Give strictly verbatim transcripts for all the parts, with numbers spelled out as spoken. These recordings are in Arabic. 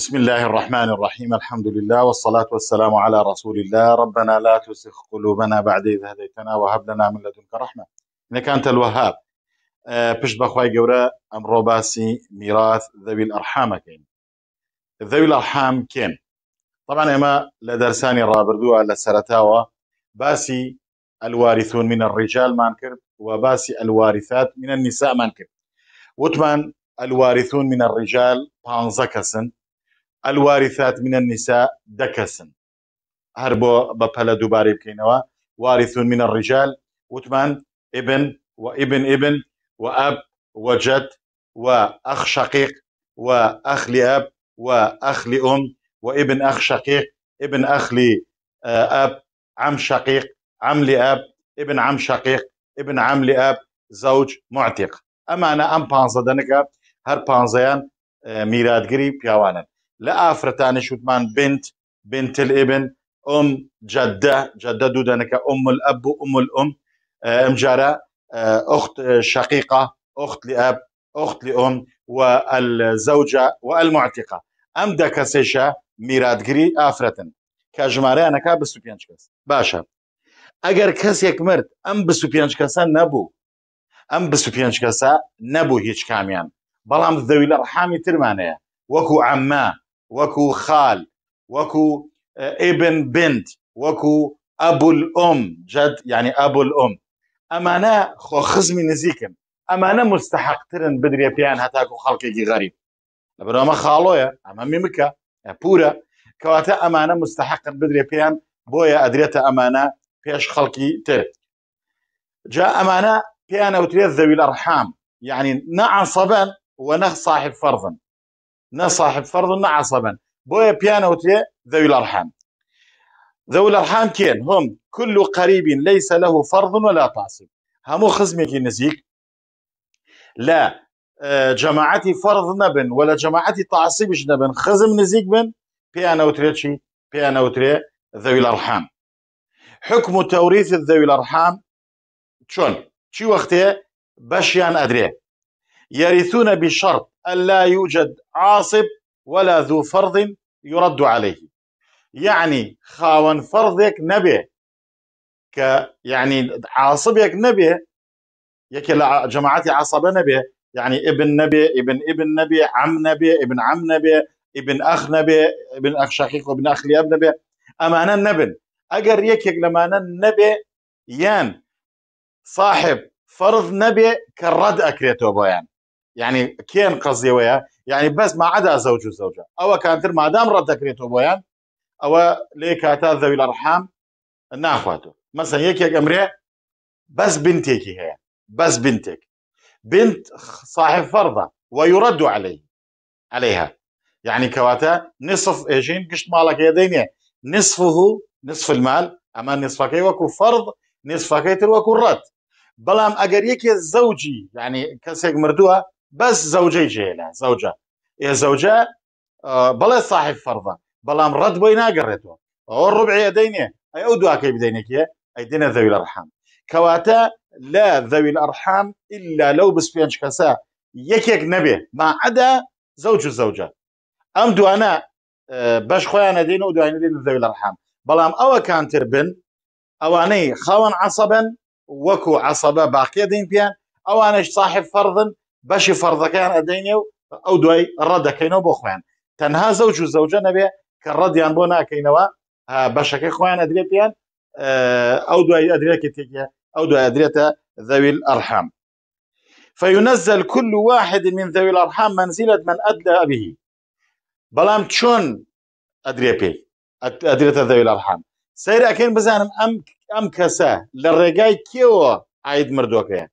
بسم الله الرحمن الرحيم. الحمد لله والصلاة والسلام على رسول الله. ربنا لا تزغ قلوبنا بعد إذ هديتنا وهب لنا من لدنك رحمة إنك أنت الوهاب. پشت بخوای گەورە ئەمڕۆ باسی میراث ذوي الأرحام کەین. ذوي الأرحام کێن؟ طبعا ئێمە لە دەرسانی ڕابردووە لە سەرەتاوە باسی الوارثون من الرجال مان کرد و باسی الوارثات من النساء مان کرد. وتمان الوارثون من الرجال پانزە کەسن، الوارثات من النساء دە کەسن. هەر بۆ بەپەلە دووبارەی بکەینەوە، وارثون من الرجال وتمان ابن وابن ابن وأب وجد وأخ شقيق وأخ لأب وأخ لأم وابن أخ شقيق ابن أخ لأب، عم شقيق عم لأب ابن عم شقيق ابن عم لأب، زوج معتق. أما أنا أم بانزا دنكا هر بانزيان ميرادگري بيوانا لا أفرتاني شوتمان بنت بنت الابن، أم جدة جدة دو دنكا أم الأب وأم الأم، أمجارة أخت شقيقة أخت لأب أخت لأم والزوجة والمعتقة. أم دا كسيشة ميرادگري آفرتن كجماري أنا كا بستو پێنج كس باشا. اگر كسيك مرد أم بستو پێنج كسا نبو، أم بستو پێنج كسا نبو هيج كاميان، بلام ذوي الأرحام ترمانية وكو عما وكو خال وكو ابن بنت وكو أبو الأم جد يعني أبو الأم. امانه خو خزمي نزيكن، امانه مستحق ترن بدري بيان هتاكو خلقي غريب لبرامه خالويا امامي مكا بورا كواتا امانه مستحق بدري بيان بويا ادريته امانه بيش خلقي تر جاء امانه بيان وتريد ذوي الارحام يعني نعصبا ونخ صاحب فرضا نصاحب فرضا نعصبا بويا بيان وتريد ذوي الارحام. ذوي الأرحام كين هم كل قريب ليس له فرض ولا تعصيب، همو خزمك نزيك لا جماعتي فرض نبن ولا جماعتي تعصيبش نبن، خزم نزيك بن بيانا وتريتشي بيانا وتري ذوي الأرحام. حكم توريث ذوي الأرحام شون شي وقتها بشيان أدري يرثون بشرط ألا يوجد عاصب ولا ذو فرض يرد عليه، يعني خاون فرضك نبي ك يعني عاصبك نبي يك جماعتي عصبه نبي يعني ابن نبي ابن ابن نبي عم نبي ابن عم نبي ابن اخ نبي ابن اخ شقيق وابن اخ لاب نبي. اما انا نبن اجر يك لما انا نبي يان صاحب فرض نبي كرد اكريتو بيان يعني كين قصدي وياه يعني بس ما عدا زوج وزوجه او كانت ما دام رد اكريتو بيان او ليكاتا ذوي الارحام ناخواته. مثلا يكيك امري بس بنتك هي بس بنتك بنت صاحب فرضه ويرد عليه عليها يعني كواتا نصف ايجين قشت مالك يديني نصفه نصف المال، اما نصفك وكو فرض نصفك وكو رد. بلام اگر يكي زوجي يعني كسيك مردوها بس زوجي جيلا زوجه يا زوجه بلا صاحب فرضه بلام رد بينا قريته او الربع يدينه اي او دواك يدينك اي دين ذوي الارحام كواتا لا ذوي الارحام الا لو بس بينش كسا يكيك نبي ما عدا زوج الزوجه ام دو انا باش خويا انا دين ودو انا دين ذوي الارحام بلام او كانتر بن اواني خاون عصبا وكو عصبه باقي دين بيان او انا صاحب فرضا باش فرض كان ادينو او دوي رد كينو بخوان تنها زوج الزوجه نبي كالرديان بونا كينوا بشك اخوان ادريبيان او دو ادريكتيكيا او دو ادريتا ذوي الارحام. فينزل كل واحد من ذوي الارحام منزله من ادلى به بلام تشون ادريبي ادريتا ذوي الارحام سير اكين بزانم ام ام كسا للرجاي كيو عيد مردوكيا.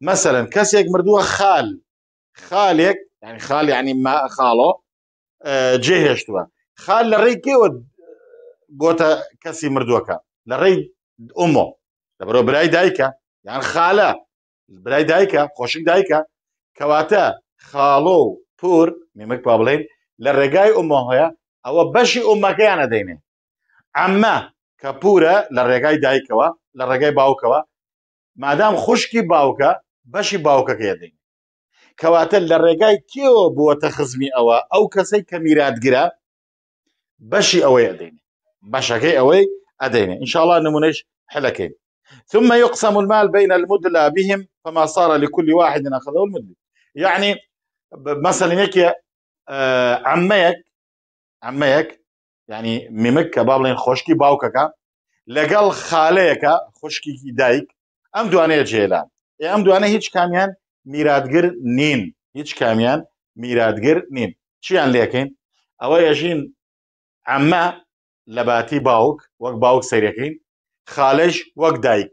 مثلا كسيك مردوه خال خالك يعني خال يعني ما خاله جهشتوه خال لري كيو بوتا كسي مردوكا لري امه دبرو براي دايكا يعني خاله براي دايكا خوشك دايكا كواتا خالو بور ميمك بابلين لرقاي امه هيا او بشي امك يعني دينه عما كبورا لرقاي دايكوا لرقاي باوكوا ما دام خوشكي باوكا بشي باوكا كيدين کەواتە لە ڕێگای کێوە بووەتە خزمی ئەوە ئەو کەسەی کە میراتگرە بەشی ئەوەی ئەدەینێ بەشەکەی ئەوەی ئەدەینێ ئینشاءالله نمونەش حلەکەین. ثم يقسم المال بين المدلى بهم فما صار لكل واحد أخذه المدلى. يعني مثلا هيك عميك عميك يعني ميمك بابلين خوشكي باوكك لقال خاليك خوشكي دايك ام دوانه جيلان ام دوانه هيج كاميان ميرادگر نين هيج كاميان ميرادگر نين شيان ليكين او يجين عما لباتي باوك وك باوك سيريكين خالش وك دايك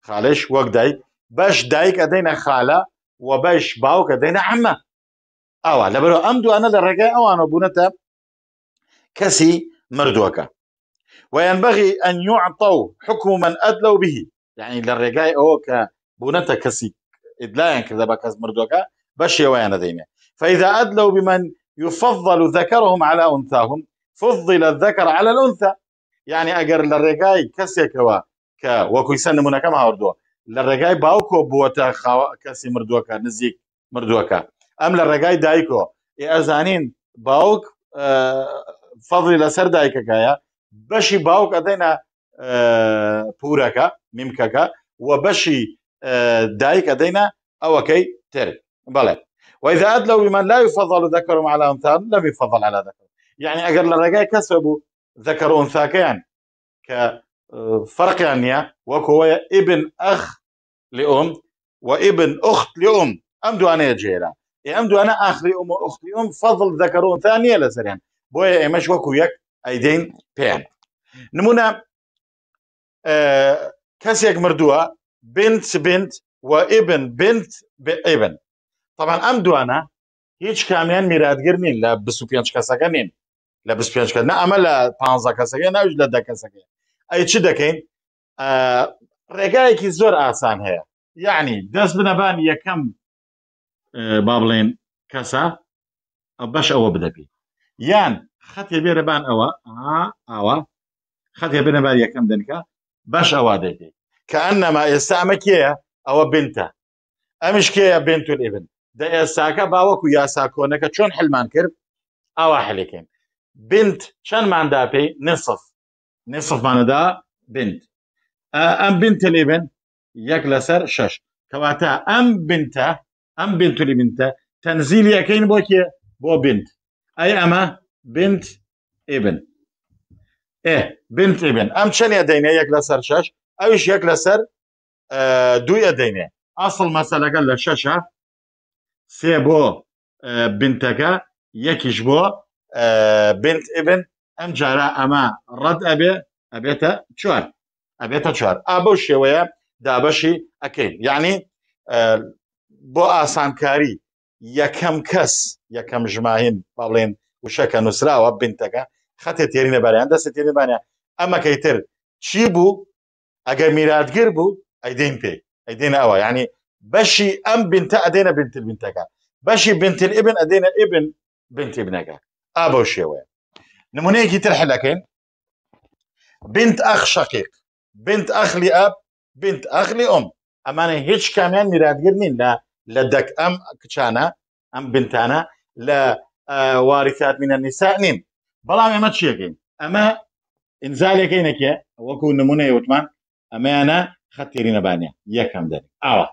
خالش وك دايك باش دايك ادينا خاله وباش باوك ادينا عمه أو لبرو أمدو أنا للرجاء أو أنا بنتا كسي مردوكا. وينبغي أن يعطوا حكم من أدلوا به، يعني للرجاء أو كبنتا كسي إدلاء كذا بكاز مردوكا بشي وين ذينا. فإذا أدلوا بمن يفضل ذكرهم على أنثاهم فضل الذكر على الأنثى، يعني أجر للرجاء كسي كوا ك وكيسن منا كم هاردوا للرجاء باوكو بوتا خوا كسي مردوكا نزيك مردوكا. ام للرجاي دايكو ازانين باوك فضل لسر دايككايا بشي باوك ادينا بوركا ميمككا وبشي دايك ادينا اوكي تر بلى. واذا ادلوا بمن لا يفضل ذكرهم على انثى لم يفضل على ذكر، يعني اجر للرجاي كسبوا ذكر انثى يعني كفرق يعني وكو ابن اخ لام وابن اخت لام ام دوانيه جيران يمدو انا اخري ام واختي ام فضل ذكرون ثانيه لسريان بويا مش وكو يك ايدين بيان نمونا آه كاسيك مردوها بنت بنت وابن بنت ابن. طبعا امدو انا هيج كاميان ميرادغيرنين لا بسوبيانش كاساكنين لا بسوبيانش كنا املا بانزا كاساكين او جدا كاساكين اي تشي دكين آه رجايكي زور اسان هي يعني داس بنبان يا كم بابلين كاسا باش أو بدأ بي يان خطي بير بان أو آه أو خطي بير بان يكم دنكا باش أو ديتي كأنما يستعمكية أو بنته أمش كيا بنت الابن ده يساكا باوكو ياساكو نكا شون حلمان كرب أو حليكين بنت شان ما عندها بي نصف نصف ما عندها بنت أم بنت الابن يكلسر شش كواتا أم بنته ام بنت لي بنت تنزيل يا كاين بوكي بو بنت اي اما بنت ابن ايه بنت ابن ام شن يدينا ياك لسر شاش اوش ياك لسر آه دو يدينا اصل مثلا قال له شاشه سي بو آه بنتك يكش بو آه بنت ابن ام جرا اما رد ابي ابيتا شوار ابيتا شوار ابو شويه دابشي اكين يعني آه بو آسانکاری یکم کس یکم جماهین بابلین وشک نسرا و بنتکا خطه تیرینه برای دست تیرینه برای اما کیتر چی بو اگر میرادگر بو ایدین پی ایدین اوا یعنی بشی ام بنت ادینا بنت البنتکا بشی بنت الابن ادینا ابن بنت ابنکا ابو شوی نمونه کی ترح لكن بنت اخ شقيق بنت اخ لاب بنت اخ لام اما هیچ کامیان میرادگر نین لا لدك أم كشانا أم بنتانا لا آه وارثات من النساء نين بلا ما تشيكين أما إنزالي كينك يا وكو نموني وتمان أما أنا خطيرين بانيا يا كم داني أوا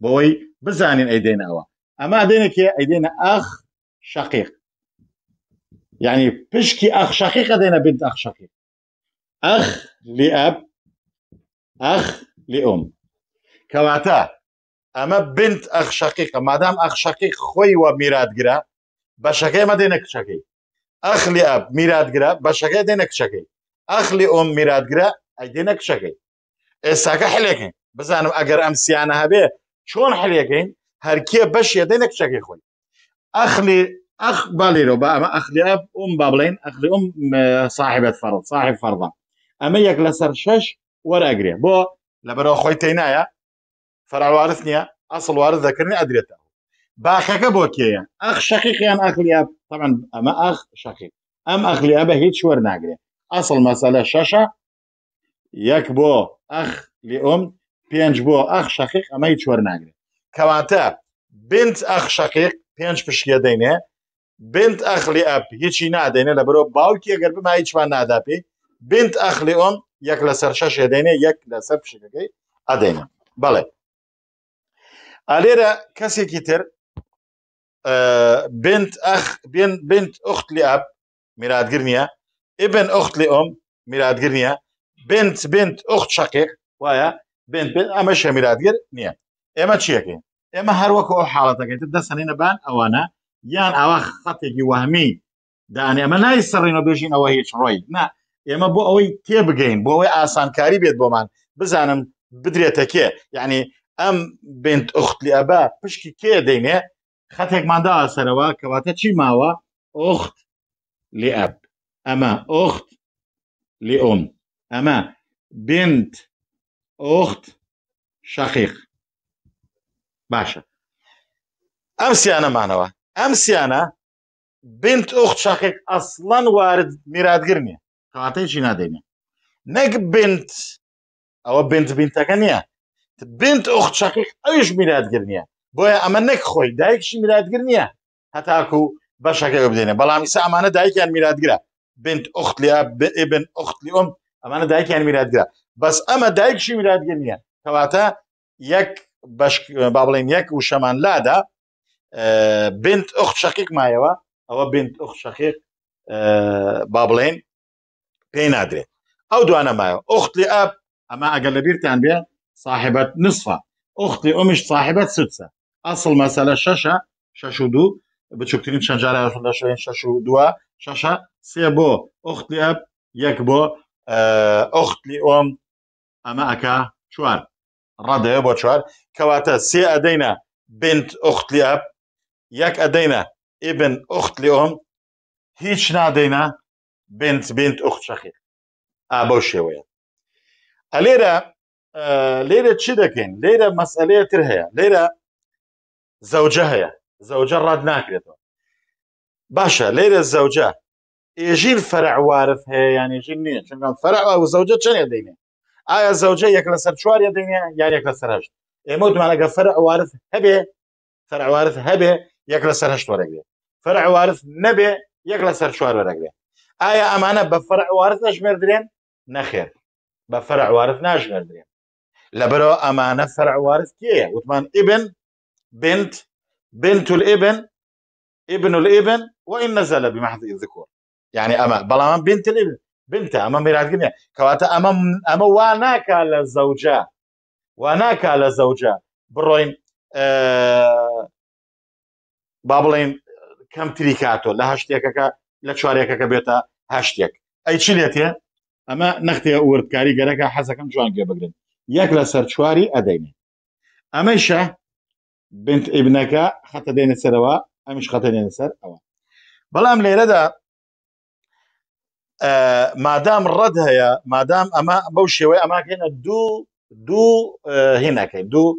بوي بزانين أيدينا أوا أما أدينك يا أيدينا أخ شقيق يعني بشكي أخ شقيق أدينا بنت أخ شقيق أخ لأب أخ لأم كواتا اما بنت اخ شقيقه مادام اخ شقيق خوي وميرادگرا بشكي ما دينك شقي اخ لاب ميرادگرا بشكي دينك شقي اخ لام ميرادگرا اي دينك شقي اساك حليكين بس انا اگر امسيانه هبه شلون حليكين هركي بش يدينك شقي خوي اخ لي اخ باليرو با اخ لاب ام بابلين اخ لام صاحبه فرض صاحب فرضه اما يك لسر شش ورا اقري بو لبرو خويتينايا فرع وارثني اصل وارث ذكرني ادريته باخك بوكيا اخ شقيق يعني اخ لاب طبعا اما اخ شقيق ام اخ لاب هيك شور ناقري اصل مساله شاشه يكبو اخ لام بينج بو اخ شقيق اما هيك شور ناقري كواتا بنت اخ شقيق پێنج پشکێ دەینێ، بنت اخ لاب هیچی نادەینێ لە بەرەو باوکی ئەگەر بما هیچمان نادا پێی، بنت اخ لۆم یەک لەسەر شەشێ دەینێ، یەک لەسەر پشکەکەی ئەدەینێ. بەڵێ ئالێرە کەسێکی تر بنت اخ بنت ئوخت لاب میرادگر نییە، ئبن ئوخت لۆم میرادگر نییە، بنت بنت ئوخت شەقیق وایە، بنت بنت ئەمەشە میرادگر نییە. ئێمە چیەکەین؟ اما هر وكو حالة كانت دسنين بان اوانا يان اوا خطيكي وهمي داني اما لا يسرين بيجين او هيش روي نا اما بو اوي كيبجين بو اوي آسان كاري بيت بومان بزانم بدريتكي يعني ام بنت اخت لابا بشكي كي ديني خطيك من دا سروا كواتا شي ماوا اخت لاب اما اخت لام اما بنت اخت شقيق باشا. أمسيانا معناها أمسيانا بنت أخت شقيق أصلا وارد ميرادگرنية كواتي شي نادينية نك بنت أو بنت بنتكنية بنت أخت شقيق أيش ميرادگرنية بويا أما نك خوي دايك شي ميرادگرنية حتى أكو باشاكيك بدينية بلا ميسا أمانا دايك يعني ميرادگرة بنت أخت لأب ابن أخت لأم أمانا دايك يعني ميرادگرة بس أما دايك شي ميرادگرنية كواتا يك باش بابلين يك وشمان لا دا أه بنت اخت شقيق مايوا او بنت اخت شقيق أه بابلين بين ادري او دوانا مايوا اخت لاب اما اقل بيرتان بها صاحبه نصفه اخت لامش صاحبه سدسه اصل مساله شاشه شاشو دو بتشوكتين شنجاره شاشو دو شاشه سيبو اخت لاب يكبو أه اخت لام اما اكا شوار ڕادەیە بۆ چوار کەواتە سێ ئەدەینە بنت ئوخت لاب، یەک ئەدەینە ئبن ئوخت لۆم، هیچ نادەینە بنت بنت ئوخت شەقیق. ئا بەو شێوەیە. ئەلێرە لێرە چی دەکەین؟ لێرە مەسئلەیە تر هەیە، لێرە زەوجە هەیە، زەوجە ڕاد ناکرێتەوە. باشە، لێرە زەوجە ئێژین فەرع وارف هەیە یان ئێژین نییە، چونکە فەرع و زەوجە چەند ئەدەینێ؟ آية زوجة يكلا سر شوار يدينيا يعني يكلا سر هشت يموت معنا فرع وارث هبه فرع وارث هبه يكلا سر هشت ورقلي فرع وارث نبه يكلا سر شوار ورقلي آية أمانة بفرع وارث نشمر درين نخير بفرع وارث نشمر درين لبرو أمانة فرع وارث كيه وطمان ابن بنت بنت الابن ابن الابن وإن نزل بمحض الذكور يعني أما بلامان بنت الابن بنته أما ميرادگرنية كواتا أما أما واناك على الزوجة واناك على الزوجة بروين أه... بابلين كم تريكاتو لهشتيكا لشواريكا بيتا هشتيك أي شيليتي أما نختي أورد كاري قالكا حسا كم جوان جاي بقرن ياكلا سر شواري أديني أميشا بنت ابنك خطا دين السروا أميش خطا دين السر أوا بلام ليردا آه مادام رد هيا مادام اما بوشي وي اما كاين دو دو آه هنا كاين دو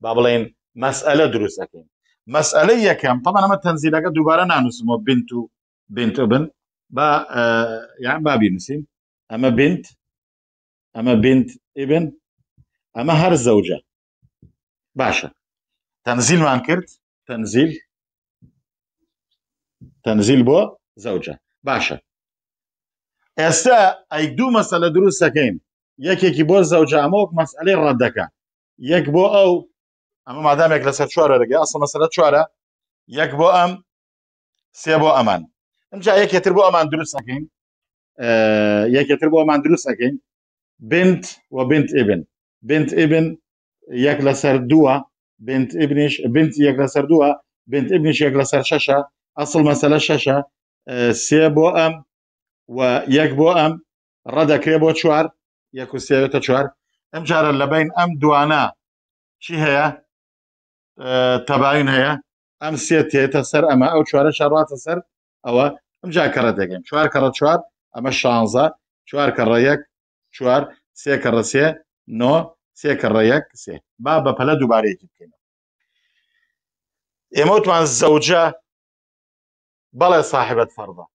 بابلين مساله دروس كاين مساله كم طبعا اما تنزيلك دوباره نانسمو بنت بنت ابن با آه يعني ما بينسيم اما بنت اما بنت ابن اما هر زوجه باشا تنزيل ما انكرت تنزيل تنزيل بو زوجه باشا استا اي دو مساله دروس كاين يكي بو زوجه اموك مساله ردك يك بو او اما ما دام يك لسه شوره رجع اصلا مساله شوره يك بو ام سي بو امان امجا يك يتربو امان دروس كاين آه يك يتربو امان دروس كاين بنت وبنت ابن بنت ابن يك لسر دوا بنت ابنش بنت يك لسر دوا بنت ابنش يك لسر شاشه اصل مساله شاشه آه سي بو ام ويك بو ام ردا كريبو تشوار يكو سيوتا تشوار ام جار لبين ام دوانا شي هي أه تباين هي ام سيتيتا سر اما او تشوار شرات سر او ام جا كرداكم شوار كرد شوار اما شانزا شوار كريك شوار سي كرسي نو سي كريك سي بابا بلا دوباري كيكين يموت مع الزوجه بلا صاحبه فرضه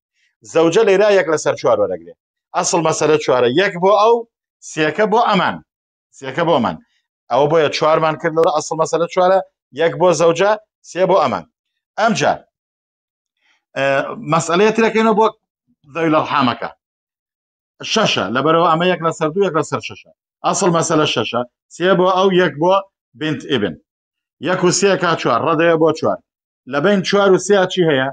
زوجة لي رايك لسر شوار ورقلي أصل مسألة شوار يكبو أو سيكبو أمان سيكبو أمان أو بويا شوار من كرلو أصل مسألة شوار يكبو زوجة سيبو أمان أمجا أه مسألة لك إنه بوك ذوي الأرحامك ششة لبرو أميك لسر دويك لسر ششة أصل مسألة ششة سيبو أو يكبو بنت ابن يكو سيكا شوار رد يبو شوار لبين شوار وسيا شي هي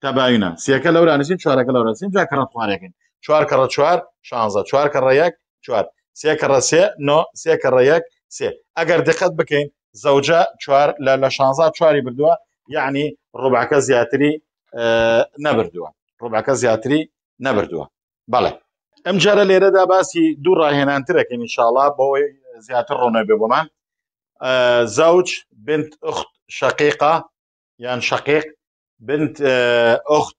تباينه سيكا لو رانسين شوارك لو رانسين جا كرات خواركين شوار كرات شوار شانزة شوار كرياك شوار سيكا راسي نو سيكا رياك سي اگر دقت بكين زوجة شوار لا شانزة شواري بردوا يعني ربع كزياتري آه نبردوا ربع كزياتري نبردوا بله ام جرى ليره دا باسي دور راهنان تركين ان شاء الله بو زياتر رونه ببمان آه زوج بنت اخت شقيقه يعني شقيق بنت أخت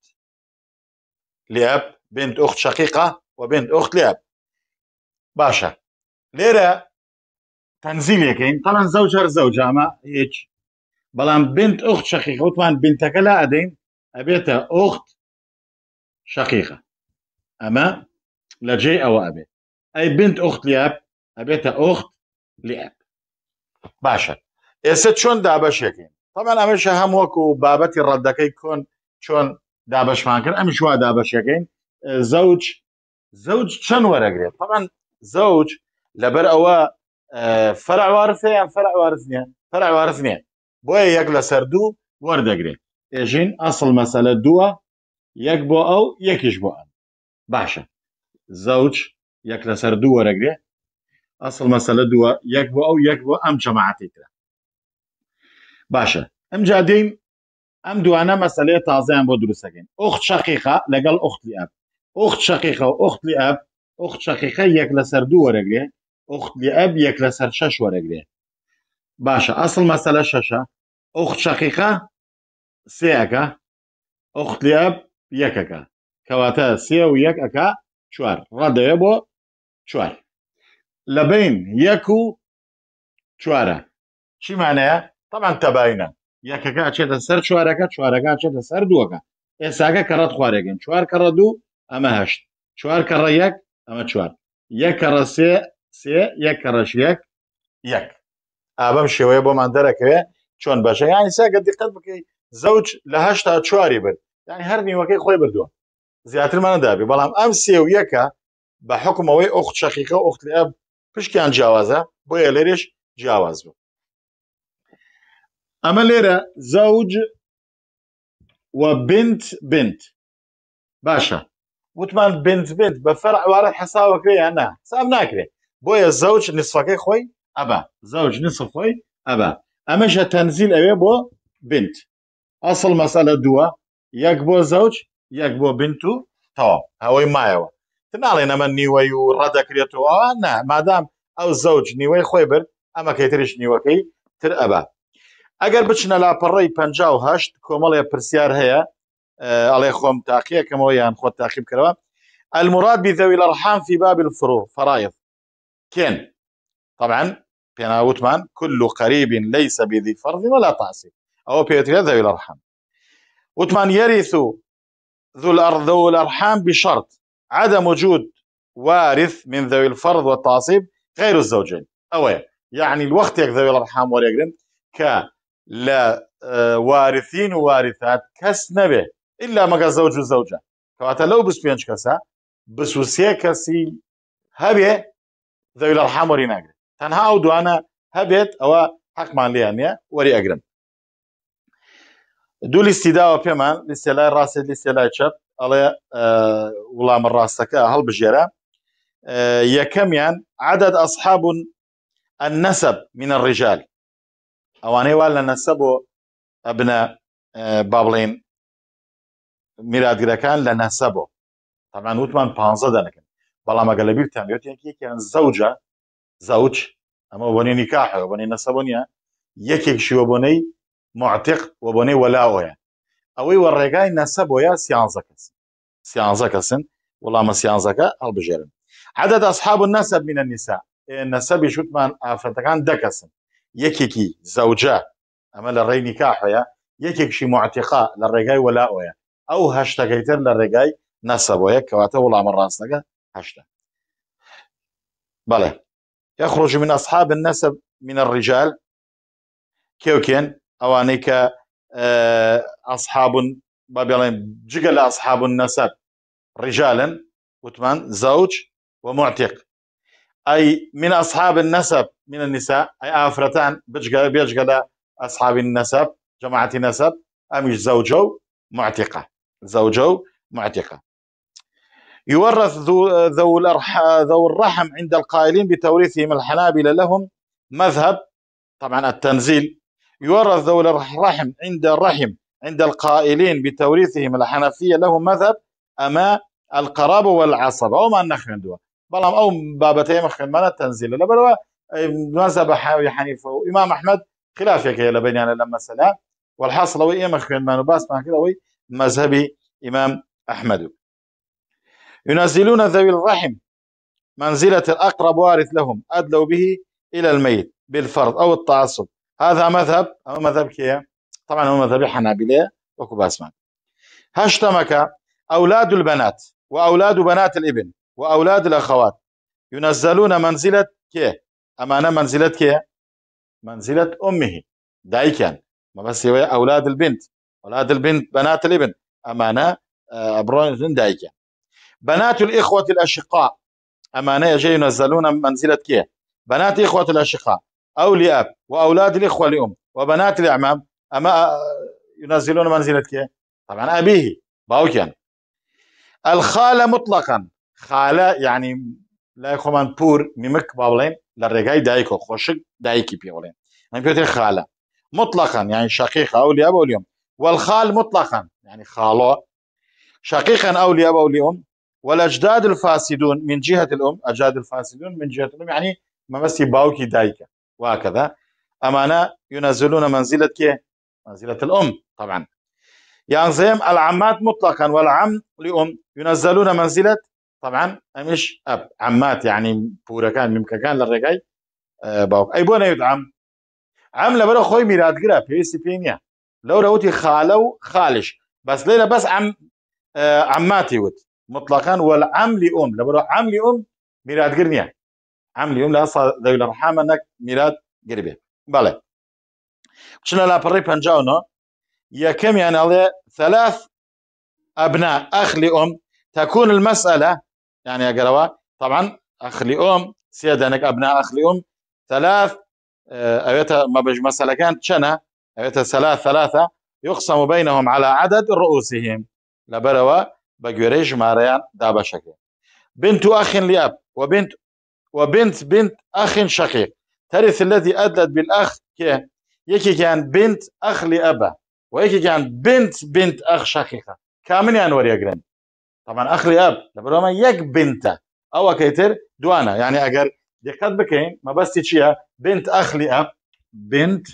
لأب بنت أخت شقيقة وبنت أخت لأب باشا ليرة تنزيل يكين طبعا زوج هر زوجة ما هيك بلان بنت أخت شقيقة وطبعا بنتك لا أدين أبيتها أخت شقيقة أما لجي أو أبي أي بنت أخت لأب أبيتها أخت لأب باشا إيست شون دابش يكين طبعا امش هم وكو بابتي ردكي كون شون دابش مانكر امش وا دابش يكين زوج زوج شن ورقري طبعا زوج لبر اوا فرع وارثه فرع وارثنيان فرع وارثنيان بويا يقلا سردو وردقري اجين اصل مساله دوا يكبو او يكشبو باشا زوج يقلا سردو ورقري اصل مساله دوا يكبو او يكبو ام جماعتي باشا ام جادين ام دوانا مسألة تازه ام بدرسكين اخت شقيقه لقل اخت لاب اخت شقيقه واخت لاب اخت شقيقه يكلا سر دو ورقله اخت لاب يكلا سر شش ورقله باشا اصل مسألة ششه اخت شقيقه سيكا اخت لاب يككا كواتا سي ويككا شوار رده بو شوار لبين يكو شواره شي معناها طبعا تباينه يككا اتشيت سر شواركا شواركا اتشيت سر دوكا اساكا كرات خواركين شوار كرا دو اما هشت شوار كرا يك اما شوار يك كرا سي سي يك كرا شيك يك ابم شويه بو من دركه شون باشا يعني ساكا دقت بكي زوج لهشتا شواري بر يعني هرني وكي خوي بردو زياتر ما ندابي بلام ام سي ويكا بحكم وي اخت شقيقه اخت لاب فيش كان جوازها بويا ليش جواز بو. اما ليرة زوج وبنت بنت باشا وتمان بنت بنت بفرع وارد حساوك ليه انا سامناك ليه بويا الزوج نصفك خوي ابا زوج نصف خوي ابا اما جا تنزيل ابي بو بنت اصل مسألة دوا يك بو زوج يك بو بنتو تو هاوي مايوا تنالين اما نيوي ورادا كريتو اه نا مادام او زوج نيوي خوي بر اما كيتريش نيوكي تر ابا اگر بچنە لاپەڕەی پەنجا و هەشت کۆمەڵێ پرسیار هەیە ئەڵێ خۆم تاقیەکەمەوە یان خۆت تاقیب کەرەوە المراد بذوي الارحام في باب الفرائض كين طبعا پێنا وتمان كل قريب ليس بذي فرض ولا تعصيب او پێوترێت ذوي الارحام وتمان يرث ذو الارحام بشرط عدم وجود وارث من ذوي الفرض والتعصيب غير الزوجين اوه يعني الوقت يك ذوي الارحام وريقرن ك لا وارثين ووارثات كس نبي الا مقا زوج وزوجه كواتا لو بس بينش كسا بس وسيه كسي هبه ذوي الارحام وري ناقري تنها او دوانا هبت او حق مان ليانيا وري اقرم دول استداوا بيمان لسلاي راسد لسلاي شب الله أه والله من راسك هل بجيره أه يا كميان عدد اصحاب النسب من الرجال اواني والا نسبوا ابناء بابلين ميرادگرەکان لە نەسەبۆ طبعا وتمان پانزە دەنەکەن بەڵام ئەگەر لەبیر بتان بێت یەکێکیان زەوجە زەوج ئەمە بۆنەی نیکاحەوە بۆنەی نەسەبۆ نیە یەکێکشیوە بۆنەی موعتق و بۆنەی وەلاوەیە اوی ورگای نسب و یا سیانزه کسن سیانزه کسن والله ما سیانزه که هل بجرن عدد اصحاب النسب من النساء نسبی شد من آفرتکان دکسن یکی کی زوجه اما لرای نکاح یا یکی شی معتقه لرگای ولا ویا او هشت کیتر لرگای نسب و یا کواته والله ما راست نگه هشت بله يخرج من أصحاب النسب من الرجال كيوكين أوانيك أصحاب بابلين جقل أصحاب النسب رجالا وثمان زوج ومعتق أي من أصحاب النسب من النساء أي آفرتان بيجقل أصحاب النسب جماعة نسب أمش زوجو معتقة زوجو معتقة يورث ذو ذو ذو الرحم عند القائلين بتوريثهم الحنابلة لهم مذهب طبعا التنزيل يورث ذو الرحم عند الرحم عند القائلين بتوريثهم الحنفية لهم مذهب أما القرابة والعصبة أو ما نخمن دوا بلام أو بابتين مخمن مانا التنزيل لا بلوا مذهب حنيفة وإمام أحمد خلاف يا لبني أنا لما سلا والحاصل وإيه مخمن مانو باس ما كده وي مذهبي إمام أحمد ينزلون ذوي الرحم منزلة الأقرب وارث لهم أدلوا به إلى الميت بالفرض أو التعصب هذا مذهب أو مذهب كيا طبعا هو مذهب حنابلة وكباسمان هشتمك أولاد البنات وأولاد بنات الابن وأولاد الأخوات ينزلون منزلة كيا أما أنا منزلة كيا منزلة أمه دايكا ما بس هو أولاد البنت أولاد البنت بنات الابن أما أنا أبرون دايكا بنات الإخوة الأشقاء أمانة يجي ينزلون منزلة كيه بنات إخوة الأشقاء أو لأب وأولاد الإخوة لأم وبنات الأعمام أما ينزلون منزلة كيه طبعا أبيه باوكيان الخالة مطلقا خالة يعني لا يخوان بور ميمك باولين للرجاي دايكو خوشك دايكي بيولين يعني بيوتي خالة مطلقا يعني شقيقة أو لأب أو لأم والخال مطلقا يعني خالة شقيقا أو لأب أو لأم والاجداد الفاسدون من جهه الام، اجداد الفاسدون من جهه الام يعني ممسي باوكي دايكه وهكذا امانه ينزلون منزله كيه؟ منزله الام طبعا. ينزم العمات مطلقا والعم لام ينزلون منزله طبعا مش اب، عمات يعني بوركان ممكن للرجاي باوك اي بونا يدعم. عم لبرو خوي ميراد جرا بيسي بينيا لو روتي خالو خالش بس ليله بس عم آه عماتي وت مطلقا والعم لأم لبرو عم لأم ميلاد قرنية عم لأم لا صار ذوي الأرحام أنك ميلاد قريبة بلى شنو لا بري بنجاونا يا كم يعني على ثلاث أبناء أخ لأم تكون المسألة يعني يا جروا طبعا أخ لأم سيادة أنك أبناء أخ لأم ثلاث أويتها ما بج مسألة كانت شنا أويتها ثلاث ثلاثة يقسم بينهم على عدد رؤوسهم لبرو بجوري جماريان دابا شقيق بنت أخ لأب وبنت وبنت بنت أخ شقيق ترث الذي أدلت بالأخ كي يكي كان بنت أخ لأبا ويكي كان بنت بنت أخ شقيقة كامل يعني وريا جرين طبعا أخ لأب لبروما يك بنته أو كيتر دوانا يعني أجر دقت بكين ما بس تشيها بنت أخ لأب بنت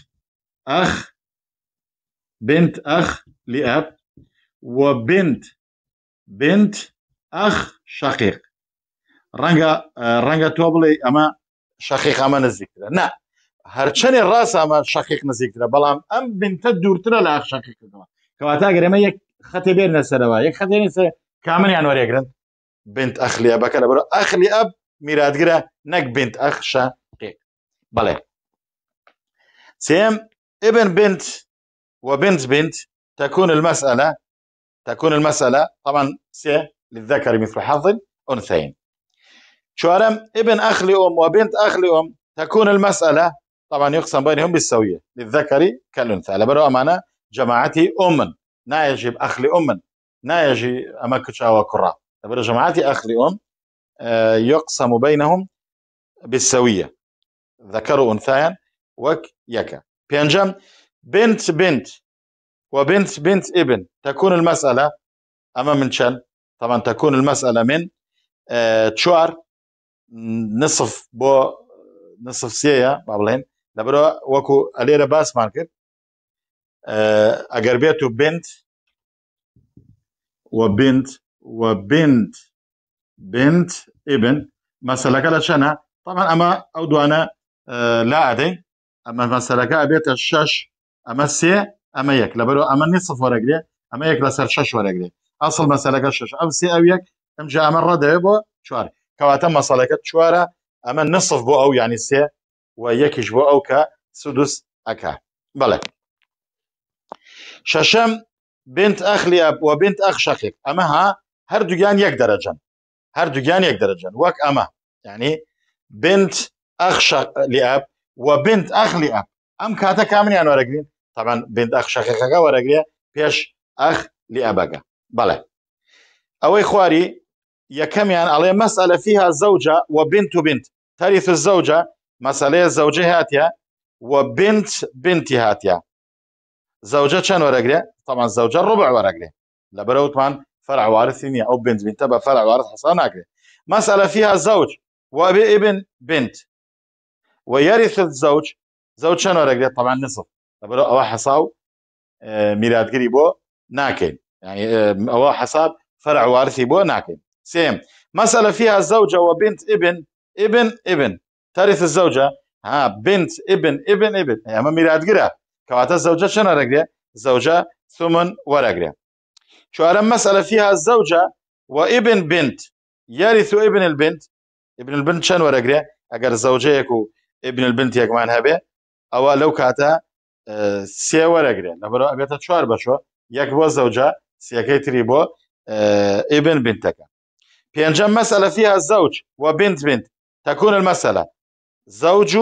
أخ بنت أخ لأب وبنت بنت أخ شقيق رنجا رنجا توبلي أما شقيق أما نزيك لا هرشني الراس أما شقيق نزيك بلام أم بنت دورتنا لأخ شقيق كواتا قريما يك خطيبين نسروا يك خطيبين نسروا كامل يعني وريا قرن بنت أخ لأب كلا برو أخ لأب ميراد قرا نك بنت أخ شقيق بلى سيم ابن بنت وبنت بنت تكون المسألة تكون المسألة طبعا سي للذكر مثل حظ أنثيين شوارم ابن أخ لأم وبنت أخ لأم تكون المسألة طبعا يقسم بينهم بالسوية للذكر كالأنثى لبرو أمانة جماعتي أم نا يجب أخ لأم نا يجي أما كتشاوى كرة لبرو جماعتي أخ لأم آه يقسم بينهم بالسوية ذكر أنثيان وك يكا بينجم بنت بنت وبنت بنت ابن تكون المسألة أما من شن طبعا تكون المسألة من آه تشوار نصف بو نصف سيا بابلين لبرو وكو أليرا باس ماركت آه أقربيتو بنت وبنت وبنت بنت ابن مثلا كلا شنا طبعا اما اودو انا أه لا ادي اما مثلا كابيت الشش اما سي اما يك لبرو اما نصف ورقلي اما يك لسر شش ورقلي اصل مثلا الشش او سي او يك ام جاء اما رده بو شوار كواتا مثلا كتشوارا اما نصف بو او يعني سي ويكش بو او ك سدس اكا بله ششم بنت اخ لاب وبنت اخ شقيق اما ها هر دوغان يك درجه هر دوغان يك درجه وك اما يعني بنت اخ شق لاب وبنت اخ لاب ام كاتا كامن يعني ورقين طبعا بنت اخ شقيقه ورقيه بيش اخ لابك بله او اخواري يا كم يعني على مساله فيها زوجه وبنت بنت ترث الزوجه مساله الزوجه هاتيا وبنت بنت هاتيا زوجة شان ورقلي طبعا زوجة ربع ورقلي لبرو طبعا فرع وارث ثانية او بنت بنت تبع فرع وارث حصان اكلي مسألة فيها زوج وابن بنت ويرث الزوج زوج شان ورقلي طبعا نصف لبرو او حصاو ميلاد قريبو ناكل يعني او حصاب فرع وارثي بو ناكل سيم مسألة فيها زوجة وبنت ابن ابن ابن ترث الزوجة ها بنت ابن ابن ابن اما ميلاد قريب كواتا الزوجة شنو رقرية؟ زوجة ثمن ورقرية. شو أرم مسألة فيها الزوجة وابن بنت يرث ابن البنت ابن البنت شنو رقرية؟ أجر زوجة يكو ابن البنت يك معناها به أو لو كاتا أه سي ورقرية لبرو أبيتا شوار بشو يك بو الزوجة سيكي تريبو أه ابن بنتك. بينجم مسألة فيها الزوج وبنت بنت تكون المسألة زوج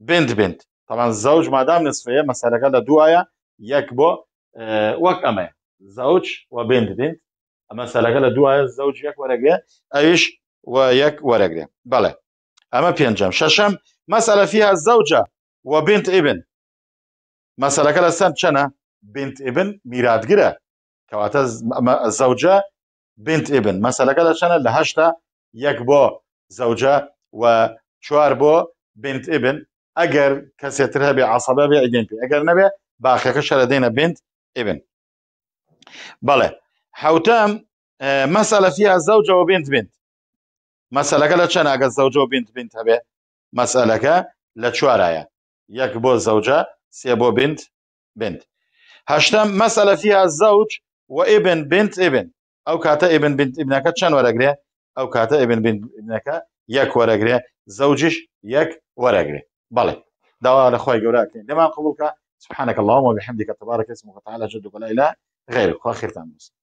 بنت بنت. طبعا الزوج ما دام نصفيه مثلا كذا دوايا يكبو أه وك اما زوج وبنت بنت مثلا كذا دوايا الزوج يك ورقه ايش ويك ورقه بله اما بينجم ششم مساله فيها الزوجه وبنت ابن مثلا كذا سنتشنا بنت ابن ميرادقره كواتا الزوجه بنت ابن مثلا كذا شنا لهشتا يكبو زوجه وشواربو بنت ابن اگر کسی تره به عصبه به ایدین پی اگر نبه باقیقه شردین بنت ابن بله حوتام مسئله فيها زوجه و بنت بنت مسئله که لچن اگر زوجه و بنت بنت هبه مسئله که لچواره یک بو زوجه سی بو بنت بنت هشتم مسئله فيها زوج و ابن بنت ابن او کاتا ابن بنت ابنکه چند ورگره او کاتا ابن بنت ابنکه یک ورگره زوجش یک ورگره بله دعاء لأخوي جوراك عندما قبولك سبحانك اللهم وبحمدك تبارك اسمك وتعالى جدك ولا إله غيرك وآخر تامس.